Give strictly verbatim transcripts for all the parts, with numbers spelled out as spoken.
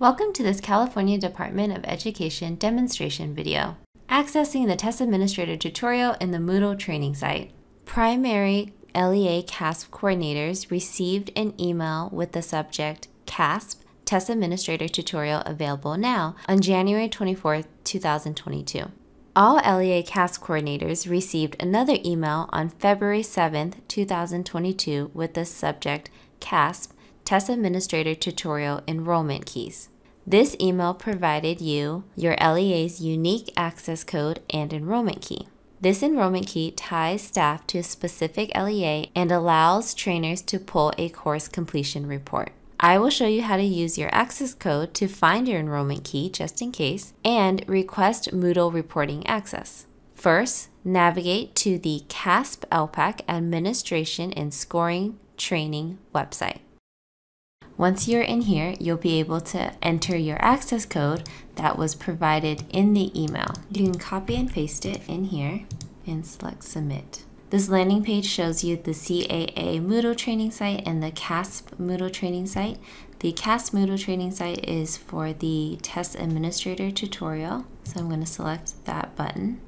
Welcome to this California Department of Education demonstration video, accessing the Test Administrator tutorial in the Moodle training site. Primary L E A CASP coordinators received an email with the subject CASP Test Administrator Tutorial Available Now on January twenty-fourth, two thousand twenty-two. All L E A CASP coordinators received another email on February seventh, two thousand twenty-two with the subject CASP Test Administrator Tutorial Enrollment Keys. This email provided you your L E A's unique access code and enrollment key. This enrollment key ties staff to a specific L E A and allows trainers to pull a course completion report. I will show you how to use your access code to find your enrollment key just in case and request Moodle reporting access. First, navigate to the CASP L P A C Administration and Scoring Training website. Once you're in here, you'll be able to enter your access code that was provided in the email. You can copy and paste it in here and select Submit. This landing page shows you the C A A Moodle training site and the CASP Moodle training site. The CASP Moodle training site is for the Test Administrator tutorial, so I'm going to select that button.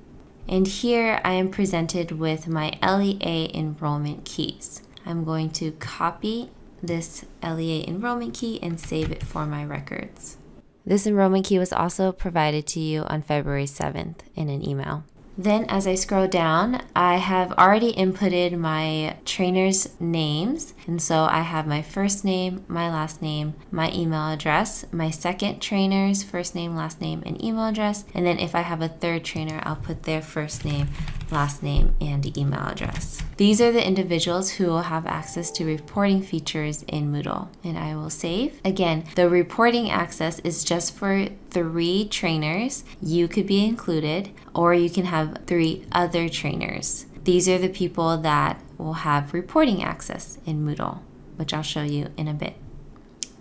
And here I am presented with my L E A enrollment keys. I'm going to copy this L E A enrollment key and save it for my records. This enrollment key was also provided to you on February seventh in an email. Then as I scroll down, I have already inputted my trainers' names. And so I have my first name, my last name, my email address, my second trainer's first name, last name, and email address. And then if I have a third trainer, I'll put their first name, last name, and email address. These are the individuals who will have access to reporting features in Moodle. And I will save. Again, the reporting access is just for three trainers. You could be included, or you can have three other trainers. These are the people that will have reporting access in Moodle, which I'll show you in a bit.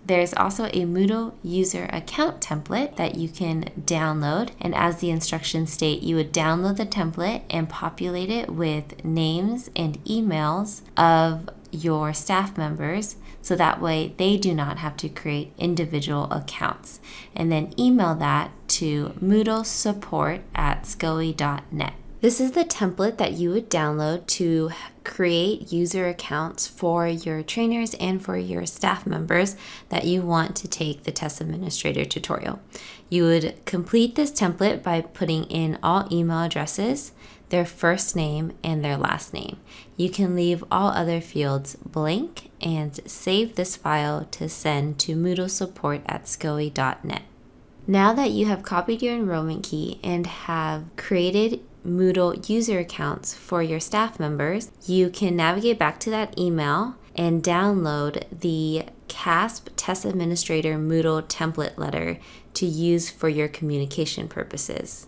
There's also a Moodle user account template that you can download, and as the instructions state, you would download the template and populate it with names and emails of your staff members, so that way they do not have to create individual accounts, and then email that to moodle support at S C O E dot net. This is the template that you would download to create user accounts for your trainers and for your staff members that you want to take the Test Administrator tutorial. You would complete this template by putting in all email addresses, their first name, and their last name. You can leave all other fields blank and save this file to send to moodle support at S C O E dot net. Now that you have copied your enrollment key and have created Moodle user accounts for your staff members, you can navigate back to that email and download the CASP Test Administrator Moodle template letter to use for your communication purposes.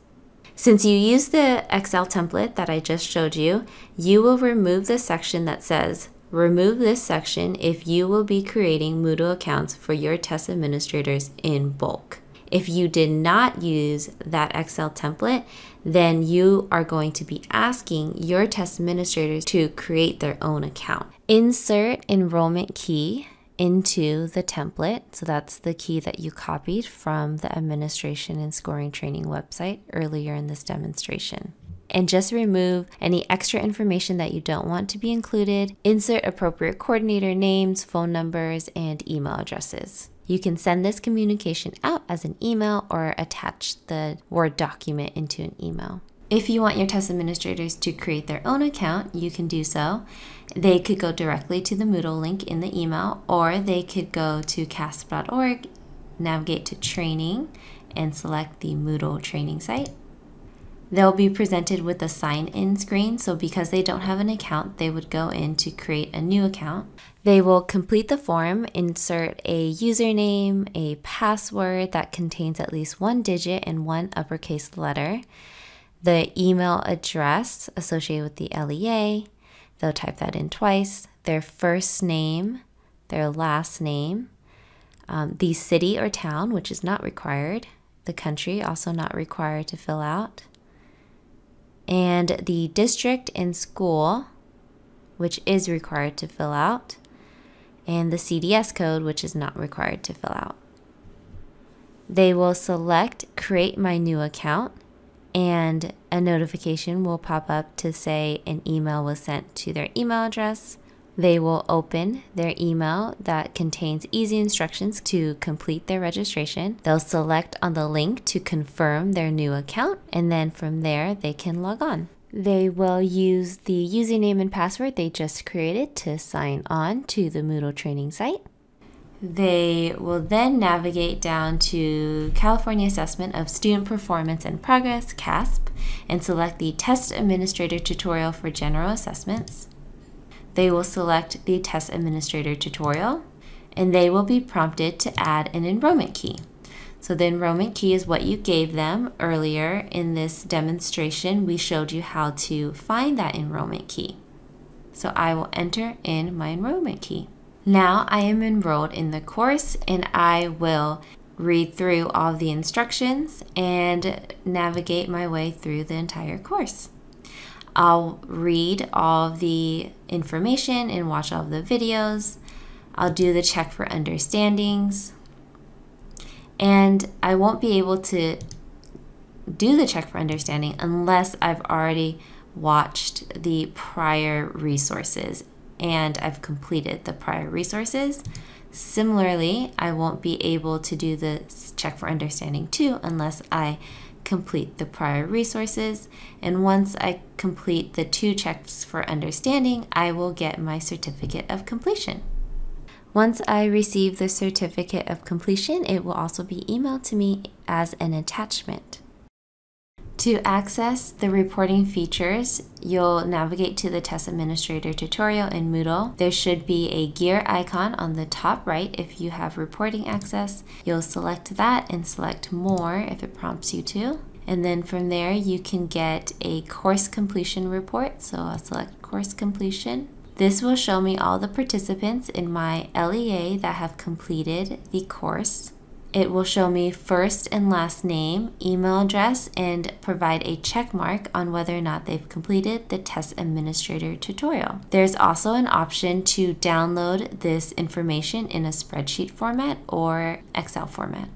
Since you used the Excel template that I just showed you, you will remove the section that says, remove this section if you will be creating Moodle accounts for your test administrators in bulk. If you did not use that Excel template, then you are going to be asking your test administrators to create their own account. Insert enrollment key into the template. So that's the key that you copied from the administration and scoring training website earlier in this demonstration. And just remove any extra information that you don't want to be included. Insert appropriate coordinator names, phone numbers, and email addresses. You can send this communication out as an email or attach the Word document into an email. If you want your test administrators to create their own account, you can do so. They could go directly to the Moodle link in the email, or they could go to C A S P dot org, navigate to Training, and select the Moodle training site. They'll be presented with a sign-in screen, so because they don't have an account, they would go in to create a new account. They will complete the form, insert a username, a password that contains at least one digit and one uppercase letter, the email address associated with the L E A, they'll type that in twice, their first name, their last name, um, the city or town, which is not required, the country, also not required to fill out, and the district and school, which is required to fill out, and the C D S code, which is not required to fill out. They will select Create My New Account, and a notification will pop up to say an email was sent to their email address. They will open their email that contains easy instructions to complete their registration. They'll select on the link to confirm their new account, and then from there they can log on. They will use the username and password they just created to sign on to the Moodle training site. They will then navigate down to California Assessment of Student Performance and Progress, CASP, and select the Test Administrator Tutorial for General Assessments. They will select the Test Administrator Tutorial, and they will be prompted to add an enrollment key. So the enrollment key is what you gave them earlier in this demonstration. We showed you how to find that enrollment key. So I will enter in my enrollment key. Now I am enrolled in the course, and I will read through all the instructions and navigate my way through the entire course. I'll read all the information and watch all of the videos. I'll do the check for understandings. And I won't be able to do the check for understanding unless I've already watched the prior resources and I've completed the prior resources. Similarly, I won't be able to do the check for understanding two unless I complete the prior resources, and once I complete the two checks for understanding, I will get my certificate of completion. Once I receive the certificate of completion, it will also be emailed to me as an attachment. To access the reporting features, you'll navigate to the Test Administrator tutorial in Moodle. There should be a gear icon on the top right if you have reporting access. You'll select that and select More if it prompts you to. And then from there, you can get a course completion report. So I'll select Course Completion. This will show me all the participants in my L E A that have completed the course. It will show me first and last name, email address, and provide a check mark on whether or not they've completed the Test Administrator tutorial. There's also an option to download this information in a spreadsheet format or Excel format.